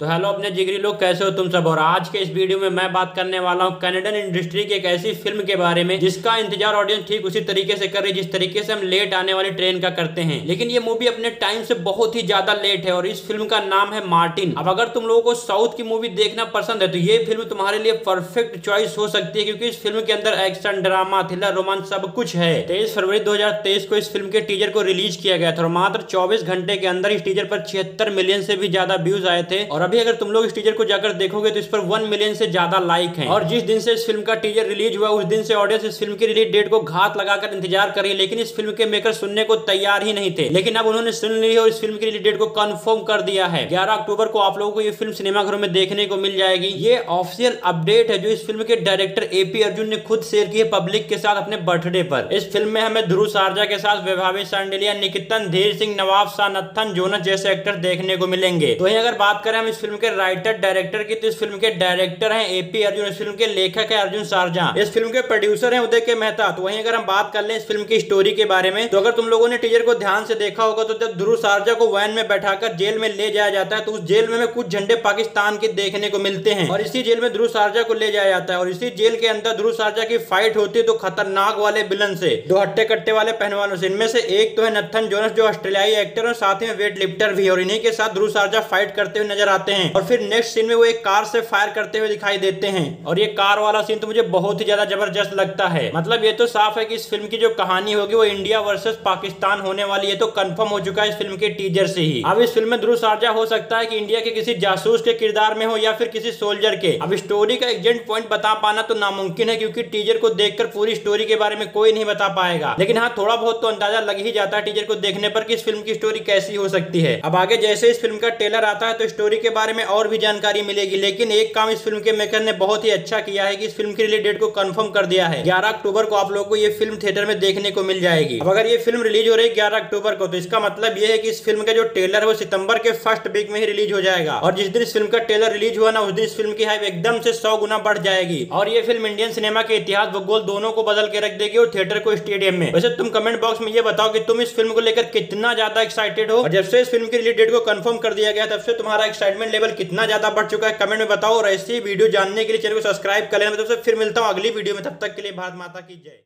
तो हेलो अपने जिगरी लोग, कैसे हो तुम सब। और आज के इस वीडियो में मैं बात करने वाला हूं कनेडियन इंडस्ट्री की एक ऐसी फिल्म के बारे में जिसका इंतजार ऑडियंस ठीक उसी तरीके से कर रही है जिस तरीके से हम लेट आने वाली ट्रेन का करते हैं। लेकिन ये मूवी अपने टाइम से बहुत ही ज्यादा लेट है और इस फिल्म का नाम है मार्टिन। अब अगर तुम लोगों को साउथ की मूवी देखना पसंद है तो ये फिल्म तुम्हारे लिए परफेक्ट चॉइस हो सकती है, क्योंकि इस फिल्म के अंदर एक्शन, ड्रामा, थ्रिलर, रोमांच सब कुछ है। 23 फरवरी 2023 को इस फिल्म के टीजर को रिलीज किया गया था और मात्र 24 घंटे के अंदर इस टीजर पर 76 मिलियन से भी ज्यादा व्यूज आए थे। और अभी अगर तुम लोग इस टीजर को जाकर देखोगे तो इस पर 1 मिलियन से ज्यादा लाइक हैं। और जिस दिन से इस फिल्म का टीजर रिलीज हुआ उस दिन से ऑडियंस इस फिल्म की रिलीज डेट को घात लगाकर इंतजार कर रही है, लेकिन इस फिल्म के मेकर सुनने को तैयार ही नहीं थे। लेकिन अब उन्होंने सुन ली और इस फिल्म की रिलीज डेट को कंफर्म कर दिया है। 11 अक्टूबर को आप लोगों को ये फिल्म सिनेमाघरों में देखने को मिल जाएगी। ये ऑफिशियल अपडेट है जो इस फिल्म के डायरेक्टर ए.पी. अर्जुन ने खुद शेयर की है पब्लिक के साथ अपने बर्थडे पर। इस फिल्म में हमें ध्रुव सारजा के साथ वैभवी शांडिल्या, निकितन धीर सिंह, नवाब शाह, नथन जोनस जैसे एक्टर देखने को मिलेंगे। तो अगर बात करें इस फिल्म के राइटर डायरेक्टर की तो इस फिल्म के डायरेक्टर हैं ए.पी. अर्जुन। इस फिल्म के लेखक हैं अर्जुन सारजा। इस फिल्म के प्रोड्यूसर हैं उदय के मेहता। तो वहीं अगर हम बात कर लें इस फिल्म की स्टोरी के बारे में तो अगर तुम लोगों ने टीजर को ध्यान से देखा होगा तो जब ध्रुव सारजा को वैन में बैठाकर जेल में ले जाया जाता है तो उस जेल में कुछ झंडे पाकिस्तान के देखने को मिलते हैं और इसी जेल में ध्रुव सारजा को ले जाया जाता है। और इसी जेल के अंदर ध्रुव सारजा की फाइट होती है तो खतरनाक वाले विलन से, दो हट्टे कट्टे वाले पहलवानों से। इनमें से एक तो है नथन जोनस जो ऑस्ट्रेलियाई एक्टर और साथ में वेट लिफ्टर भी, और इन्हीं के साथ ध्रुव सारजा फाइट करते हुए नजर आते हैं। और फिर नेक्स्ट सीन में वो एक कार से फायर करते हुए दिखाई देते हैं और ये कार वाला सीन तो मुझे बहुत ही ज्यादा जबरदस्त लगता है। मतलब ये तो साफ है कि इस फिल्म की जो कहानी होगी वो इंडिया वर्सेस पाकिस्तान होने वाली है, तो कंफर्म हो चुका है इस फिल्म के टीजर से ही। अब इस फिल्म में ध्रुव सारजा हो सकता है कि इंडिया के किसी जासूस के किरदार में हो या फिर किसी सोल्जर के। अब स्टोरी का एग्जेक्ट पॉइंट बता पाना तो नामुमकिन है क्योंकि टीजर को देखकर पूरी स्टोरी के बारे में कोई नहीं बता पाएगा, लेकिन हाँ थोड़ा बहुत तो अंदाजा लग ही जाता है टीजर को देखने पर कि इस फिल्म की स्टोरी कैसी हो सकती है। अब आगे जैसे इस फिल्म का ट्रेलर आता है तो स्टोरी के बारे में और भी जानकारी मिलेगी। लेकिन एक काम इस फिल्म के मेकर ने बहुत ही अच्छा किया है कि इस फिल्म की रिलीज डेट को कंफर्म कर दिया है। 11 अक्टूबर को आप लोगों को ये फिल्म थिएटर में देखने को मिल जाएगी। अब अगर ये फिल्म रिलीज हो रही है 11 अक्टूबर को तो इसका मतलब ये है कि इस फिल्म का जो ट्रेलर है वो सितंबर के फर्स्ट वीक में ही रिलीज हो जाएगा। और जिस दिन इस फिल्म का ट्रेलर रिलीज हुआ ना उस दिन इस फिल्म की हाइप एकदम से 100 गुना बढ़ जाएगी और ये फिल्म इंडियन सिनेमा के इतिहास, भूगोल दोनों को बदल के रख देगी और थिएटर को, स्टेडियम में। वैसे तुम कमेंट बॉक्स में ये बताओ कि तुम इस फिल्म को लेकर कितना ज्यादा एक्साइटेड हो और जब से इस फिल्म की रिलीज डेट को कंफर्म कर दिया गया तब से तुम्हारा एक्साइटमेंट लेवल कितना ज्यादा बढ़ चुका है, कमेंट में बताओ। और ऐसी वीडियो जानने के लिए चैनल को सब्सक्राइब कर लेना। मतलब फिर मिलता हूं अगली वीडियो में, तब तक के लिए भारत माता की जय।